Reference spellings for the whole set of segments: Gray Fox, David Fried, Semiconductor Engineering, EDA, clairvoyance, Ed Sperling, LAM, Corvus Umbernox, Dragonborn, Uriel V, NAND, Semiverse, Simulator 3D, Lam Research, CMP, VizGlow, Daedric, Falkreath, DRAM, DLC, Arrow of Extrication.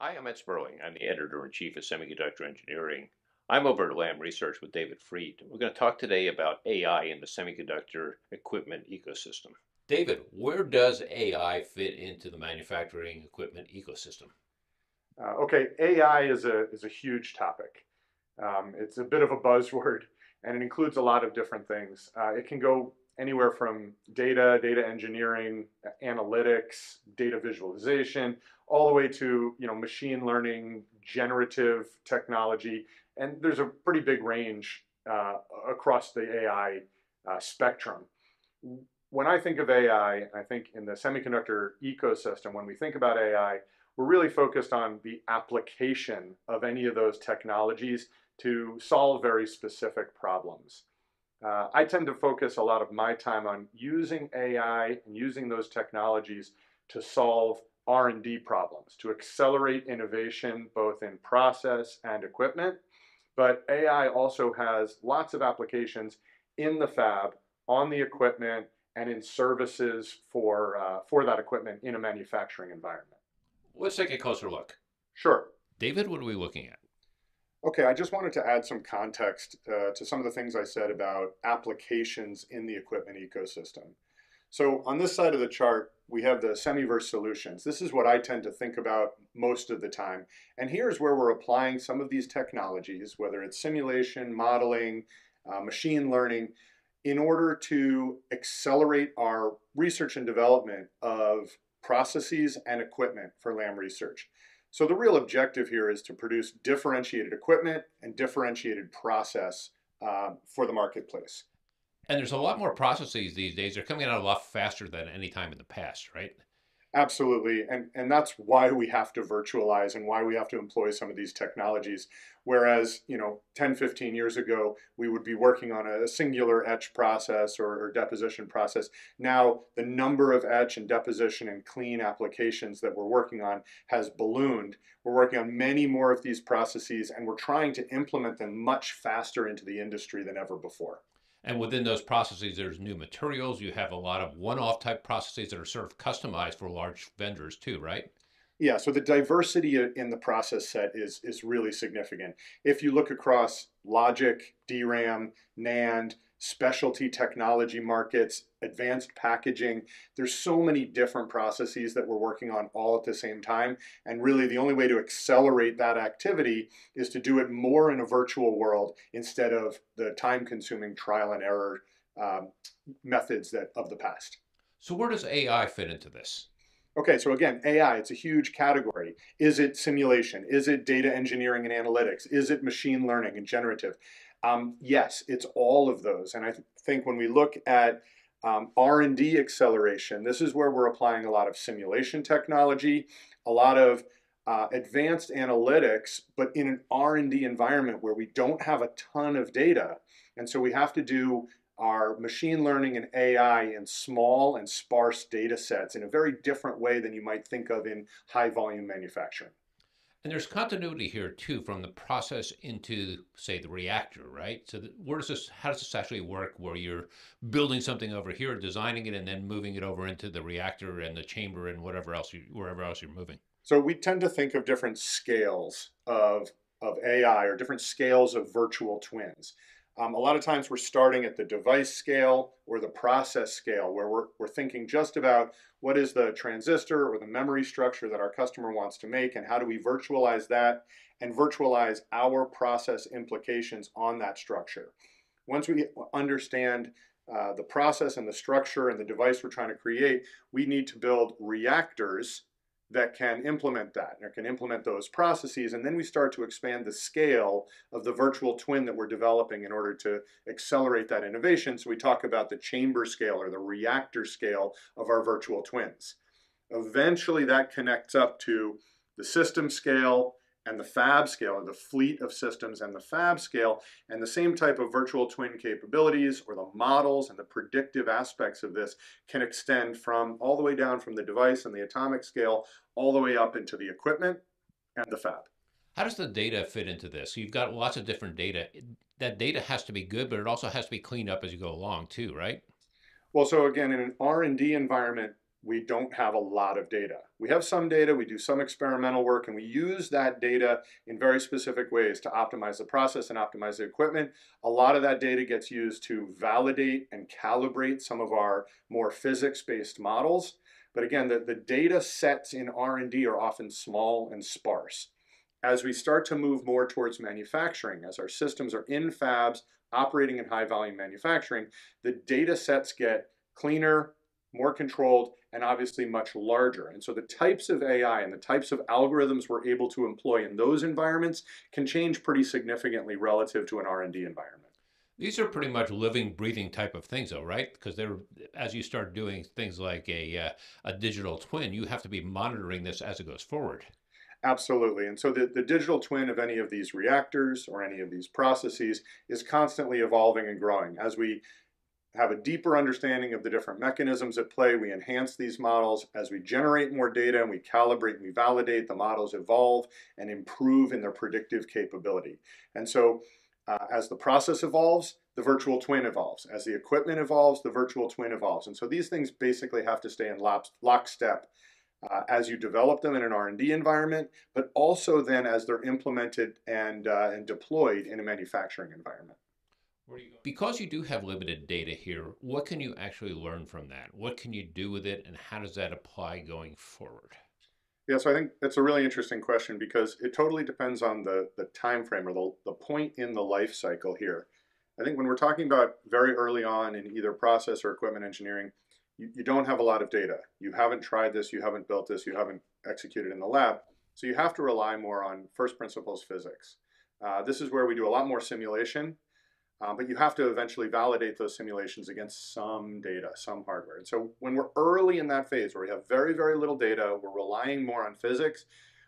Hi, I'm Ed Sperling. I'm the Editor-in-Chief of Semiconductor Engineering. I'm over at Lam Research with David Fried. We're going to talk today about AI in the semiconductor equipment ecosystem. David, where does AI fit into the manufacturing equipment ecosystem? Okay, AI is a huge topic. It's a bit of a buzzword, and it includes a lot of different things. It can go anywhere from data engineering, analytics, data visualization, all the way to machine learning, generative technology, and there's a pretty big range across the AI spectrum. When I think of AI, I think in the semiconductor ecosystem, when we think about AI, we're really focused on the application of any of those technologies to solve very specific problems. I tend to focus a lot of my time on using AI and using those technologies to solve R&D problems, to accelerate innovation both in process and equipment. But AI also has lots of applications in the fab, on the equipment, and in services for that equipment in a manufacturing environment. Let's take a closer look. Sure. David, what are we looking at? Okay, I just wanted to add some context to some of the things I said about applications in the equipment ecosystem. So on this side of the chart, we have the Semiverse solutions. This is what I tend to think about most of the time. And here's where we're applying some of these technologies, whether it's simulation, modeling, machine learning, in order to accelerate our research and development of processes and equipment for Lam Research. So the real objective here is to produce differentiated equipment and differentiated process for the marketplace. And there's a lot more processes these days. They're coming out a lot faster than any time in the past, right? Absolutely. And that's why we have to virtualize and why we have to employ some of these technologies. Whereas, 10, 15 years ago, we would be working on a singular etch process or deposition process. Now, the number of etch and deposition and clean applications that we're working on has ballooned. We're working on many more of these processes, and we're trying to implement them much faster into the industry than ever before. And within those processes, there's new materials. You have a lot of one-off type processes that are sort of customized for large vendors too, right? Yeah, so the diversity in the process set is really significant. If you look across logic, DRAM, NAND, specialty technology markets, advanced packaging, there's so many different processes that we're working on all at the same time. And really the only way to accelerate that activity is to do it more in a virtual world instead of the time-consuming trial and error methods of the past. So where does AI fit into this? Okay, so again, AI, it's a huge category. Is it simulation? Is it data engineering and analytics? Is it machine learning and generative? Yes, it's all of those. And I think when we look at R&D acceleration, this is where we're applying a lot of simulation technology, a lot of advanced analytics, but in an R&D environment where we don't have a ton of data. And so we have to do our machine learning and AI in small and sparse data sets in a very different way than you might think of in high volume manufacturing. And there's continuity here too, from the process into, say, the reactor, right? So how does this actually work where you're building something over here, designing it, and then moving it over into the reactor and the chamber and wherever else you're moving? So we tend to think of different scales of AI or different scales of virtual twins. A lot of times we're starting at the device scale or the process scale where we're thinking just about what is the transistor or the memory structure that our customer wants to make and how do we virtualize that and virtualize our process implications on that structure. Once we understand the process and the structure and the device we're trying to create, we need to build reactors that can implement that, or can implement those processes, and then we start to expand the scale of the virtual twin that we're developing in order to accelerate that innovation. So we talk about the chamber scale or the reactor scale of our virtual twins. Eventually that connects up to the system scale and the fab scale, or the fleet of systems and the fab scale, and the same type of virtual twin capabilities or the models and the predictive aspects of this can extend from all the way down from the device and the atomic scale all the way up into the equipment and the fab. How does the data fit into this? You've got lots of different data. That data has to be good, but it also has to be cleaned up as you go along too, right? Well, so again, in an R&D environment, we don't have a lot of data. We have some data, we do some experimental work, and we use that data in very specific ways to optimize the process and optimize the equipment. A lot of that data gets used to validate and calibrate some of our more physics-based models. But again, the data sets in R&D are often small and sparse. As we start to move more towards manufacturing, as our systems are in fabs, operating in high-volume manufacturing, the data sets get cleaner, more controlled, and obviously much larger. And so the types of AI and the types of algorithms we're able to employ in those environments can change pretty significantly relative to an R&D environment. These are pretty much living, breathing type of things though, right? Because they're, as you start doing things like a digital twin, you have to be monitoring this as it goes forward. Absolutely. And so the digital twin of any of these reactors or any of these processes is constantly evolving and growing. As we have a deeper understanding of the different mechanisms at play, we enhance these models. As we generate more data and we calibrate and we validate, the models evolve and improve in their predictive capability. And so as the process evolves, the virtual twin evolves. As the equipment evolves, the virtual twin evolves. And so these things basically have to stay in lockstep as you develop them in an R&D environment, but also then as they're implemented and deployed in a manufacturing environment. Because you do have limited data here, what can you actually learn from that? What can you do with it, and how does that apply going forward? Yeah, so I think that's a really interesting question because it totally depends on the time frame or the point in the life cycle here. I think when we're talking about very early on in either process or equipment engineering, you don't have a lot of data. You haven't tried this, you haven't built this, you haven't executed in the lab. So you have to rely more on first principles physics. This is where we do a lot more simulation. But you have to eventually validate those simulations against some data, some hardware. And so when we're early in that phase where we have very, very little data, we're relying more on physics,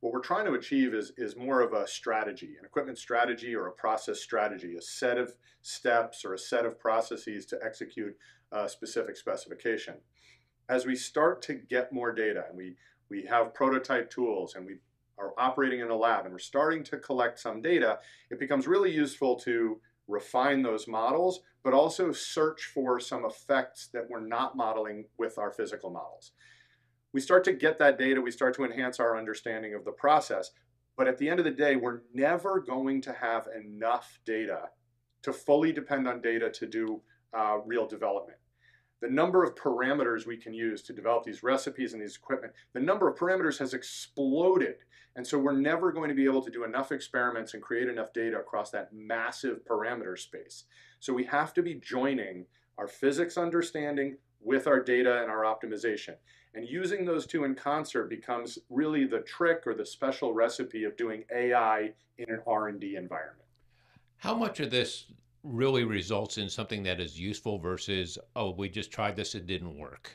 what we're trying to achieve is more of a strategy, an equipment strategy or a process strategy, a set of steps or a set of processes to execute a specific specification. As we start to get more data and we have prototype tools and we are operating in a lab and we're starting to collect some data, it becomes really useful to refine those models, but also search for some effects that we're not modeling with our physical models. We start to get that data, we start to enhance our understanding of the process, but at the end of the day, we're never going to have enough data to fully depend on data to do real development. The number of parameters we can use to develop these recipes and these equipment, the number of parameters has exploded. And so we're never going to be able to do enough experiments and create enough data across that massive parameter space. So we have to be joining our physics understanding with our data and our optimization. And using those two in concert becomes really the trick or the special recipe of doing AI in an R&D environment. How much of this really results in something that is useful versus, oh, we just tried this, it didn't work?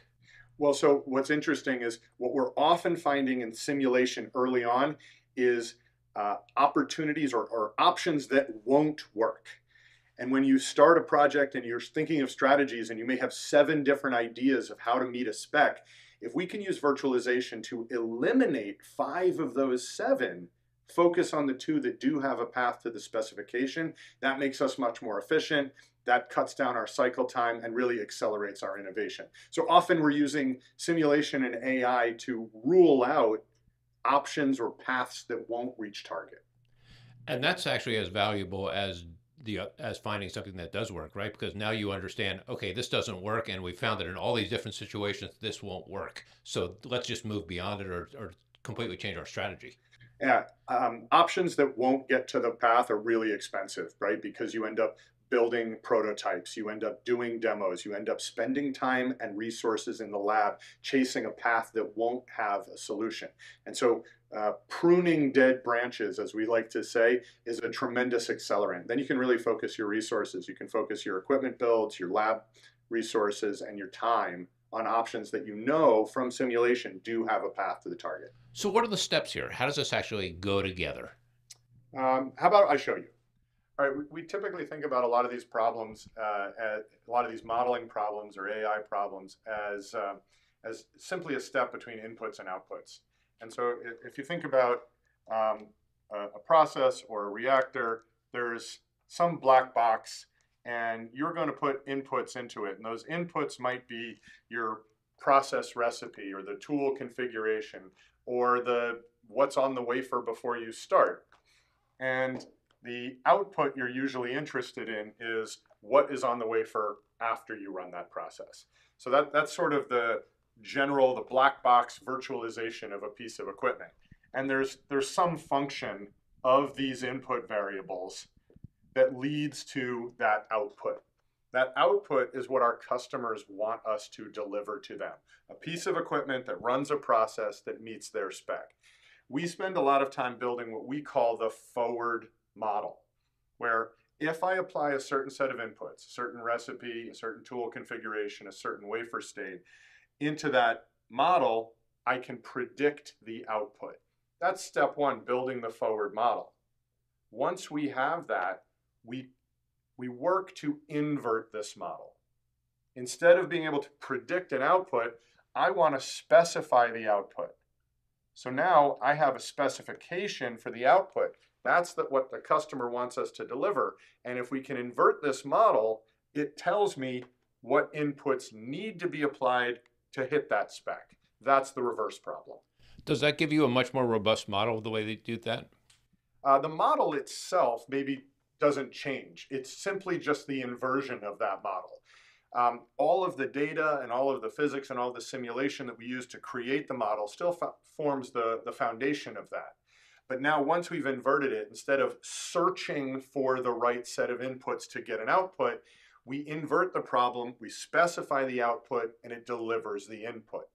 Well, so what's interesting is what we're often finding in simulation early on is opportunities or options that won't work. And when you start a project and you're thinking of strategies and you may have 7 different ideas of how to meet a spec, if we can use virtualization to eliminate 5 of those 7, focus on the 2 that do have a path to the specification, that makes us much more efficient, that cuts down our cycle time and really accelerates our innovation. So often we're using simulation and AI to rule out options or paths that won't reach target. And that's actually as valuable as finding something that does work, right? Because now you understand, okay, this doesn't work, and we found that in all these different situations, this won't work. So let's just move beyond it or completely change our strategy. Yeah, options that won't get to the path are really expensive, right? Because you end up building prototypes, you end up doing demos, you end up spending time and resources in the lab chasing a path that won't have a solution. And so pruning dead branches, as we like to say, is a tremendous accelerant. Then you can really focus your resources, you can focus your equipment builds, your lab resources, and your time on options that you know from simulation do have a path to the target. So what are the steps here? How does this actually go together? How about I show you? All right, we typically think about a lot of these problems, a lot of these modeling problems or AI problems as simply a step between inputs and outputs. And so if you think about a process or a reactor, there's some black box and you're going to put inputs into it. And those inputs might be your process recipe or the tool configuration or the what's on the wafer before you start. And the output you're usually interested in is what is on the wafer after you run that process. So that's sort of the general, the black box virtualization of a piece of equipment. And there's some function of these input variables that leads to that output. That output is what our customers want us to deliver to them, a piece of equipment that runs a process that meets their spec. We spend a lot of time building what we call the forward model, where if I apply a certain set of inputs, a certain recipe, a certain tool configuration, a certain wafer state into that model, I can predict the output. That's step one, building the forward model. Once we have that, we work to invert this model. Instead of being able to predict an output, I want to specify the output. So now I have a specification for the output. That's what the customer wants us to deliver. And if we can invert this model, it tells me what inputs need to be applied to hit that spec. That's the reverse problem. Does that give you a much more robust model the way they do that? The model itself maybe doesn't change. It's simply just the inversion of that model. All of the data and all of the physics and all the simulation that we use to create the model still forms the foundation of that. But now once we've inverted it, instead of searching for the right set of inputs to get an output, we invert the problem, we specify the output, and it delivers the input.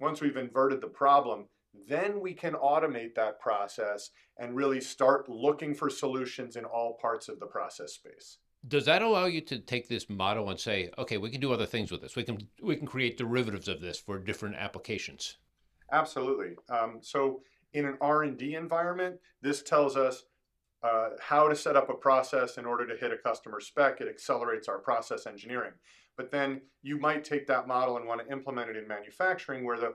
Once we've inverted the problem, then we can automate that process and really start looking for solutions in all parts of the process space. Does that allow you to take this model and say, okay, we can do other things with this. We can create derivatives of this for different applications. Absolutely. So in an R&D environment, this tells us how to set up a process in order to hit a customer spec. It accelerates our process engineering. But then you might take that model and want to implement it in manufacturing where the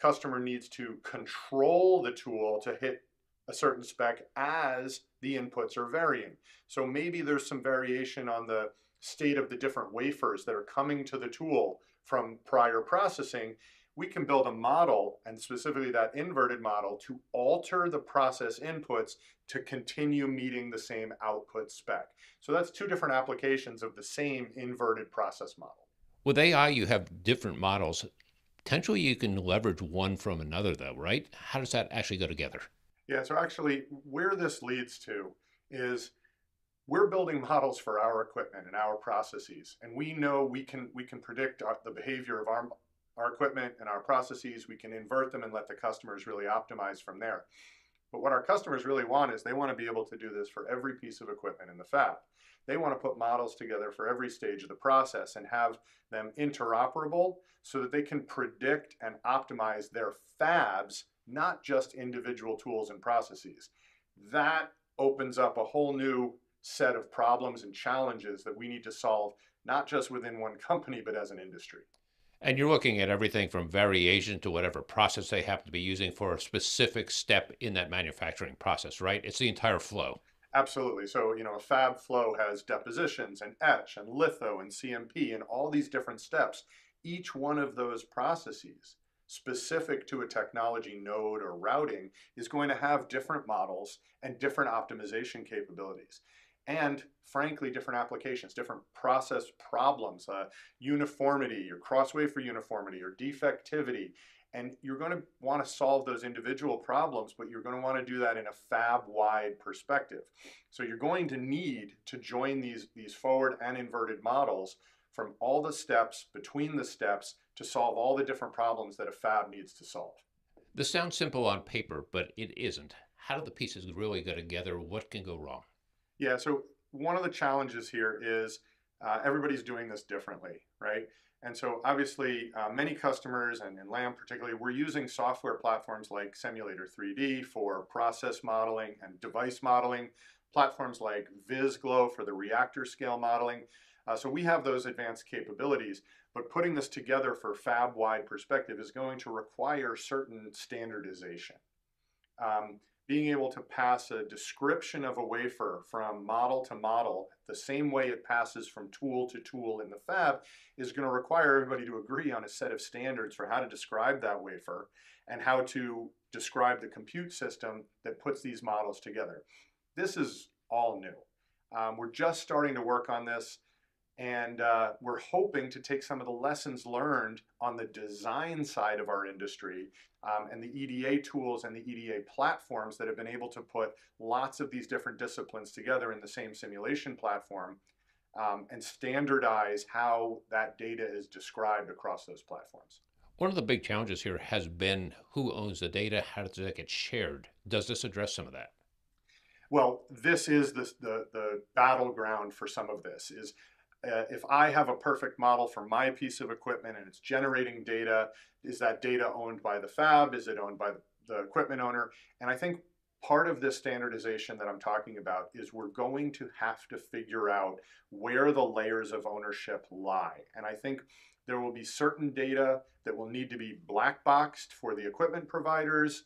customer needs to control the tool to hit a certain spec as the inputs are varying. So maybe there's some variation on the state of the different wafers that are coming to the tool from prior processing. We can build a model, and specifically that inverted model, to alter the process inputs to continue meeting the same output spec. So that's two different applications of the same inverted process model. With AI, you have different models. Potentially, you can leverage one from another, though, right? How does that actually go together? Yeah, so actually, where this leads to is we're building models for our equipment and our processes, and we know we can predict the behavior of our equipment and our processes. We can invert them and let the customers really optimize from there. But what our customers really want is they want to be able to do this for every piece of equipment in the fab. They want to put models together for every stage of the process and have them interoperable so that they can predict and optimize their fabs, not just individual tools and processes. That opens up a whole new set of problems and challenges that we need to solve, not just within one company, but as an industry. And you're looking at everything from variation to whatever process they happen to be using for a specific step in that manufacturing process, right? It's the entire flow. Absolutely. So, you know, a fab flow has depositions and etch and litho and CMP and all these different steps. Each one of those processes specific to a technology node or routing is going to have different models and different optimization capabilities. And frankly, different applications, different process problems, uniformity or cross-wafer uniformity or defectivity. And you're going to want to solve those individual problems, but you're going to want to do that in a fab-wide perspective. So you're going to need to join these forward and inverted models from all the steps, between the steps, to solve all the different problems that a fab needs to solve. This sounds simple on paper, but it isn't. How do the pieces really go together? What can go wrong? Yeah, so one of the challenges here is everybody's doing this differently, right? And so obviously many customers, and in LAM particularly, we're using software platforms like Simulator 3D for process modeling and device modeling, platforms like VizGlow for the reactor scale modeling. So we have those advanced capabilities, but putting this together for fab-wide perspective is going to require certain standardization. being able to pass a description of a wafer from model to model the same way it passes from tool to tool in the fab is going to require everybody to agree on a set of standards for how to describe that wafer and how to describe the compute system that puts these models together. This is all new. We're just starting to work on this, and we're hoping to take some of the lessons learned on the design side of our industry and the EDA tools and the EDA platforms that have been able to put lots of these different disciplines together in the same simulation platform and standardize how that data is described across those platforms. One of the big challenges here has been who owns the data, how does it get shared? Does this address some of that? Well, this is the battleground for some of this is, if I have a perfect model for my piece of equipment and it's generating data, is that data owned by the fab? Is it owned by the equipment owner? And I think part of this standardization that I'm talking about is we're going to have to figure out where the layers of ownership lie. And I think there will be certain data that will need to be black boxed for the equipment providers,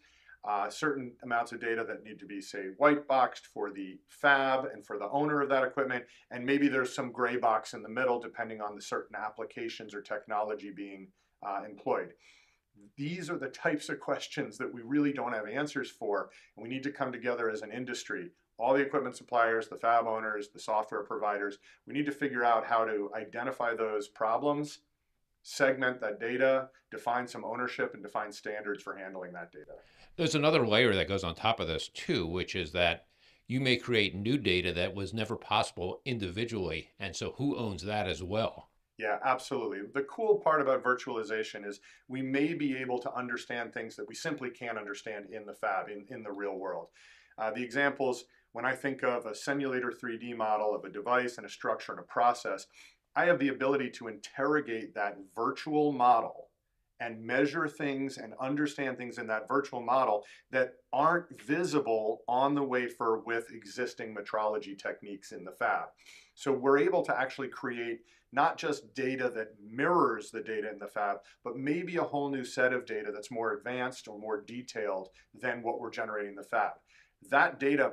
certain amounts of data that need to be, say, white boxed for the fab and for the owner of that equipment, and maybe there's some gray box in the middle depending on the certain applications or technology being employed. These are the types of questions that we really don't have answers for, and we need to come together as an industry. All the equipment suppliers, the fab owners, the software providers, we need to figure out how to identify those problems, segment that data, define some ownership, and define standards for handling that data. There's another layer that goes on top of this too, which is that you may create new data that was never possible individually. And so who owns that as well? Yeah, absolutely. The cool part about virtualization is we may be able to understand things that we simply can't understand in the fab, in the real world. The examples, when I think of a Simulator 3D model of a device and a structure and a process, I have the ability to interrogate that virtual model and measure things and understand things in that virtual model that aren't visible on the wafer with existing metrology techniques in the fab. So we're able to actually create not just data that mirrors the data in the fab, but maybe a whole new set of data that's more advanced or more detailed than what we're generating in the fab. That data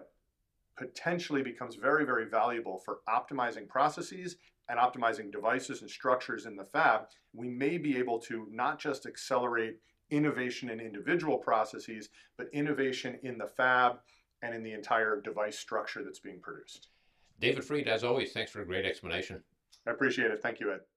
potentially becomes very, very valuable for optimizing processes and optimizing devices and structures in the fab. We may be able to not just accelerate innovation in individual processes, but innovation in the fab and in the entire device structure that's being produced. David Fried, as always, thanks for a great explanation. I appreciate it. Thank you, Ed.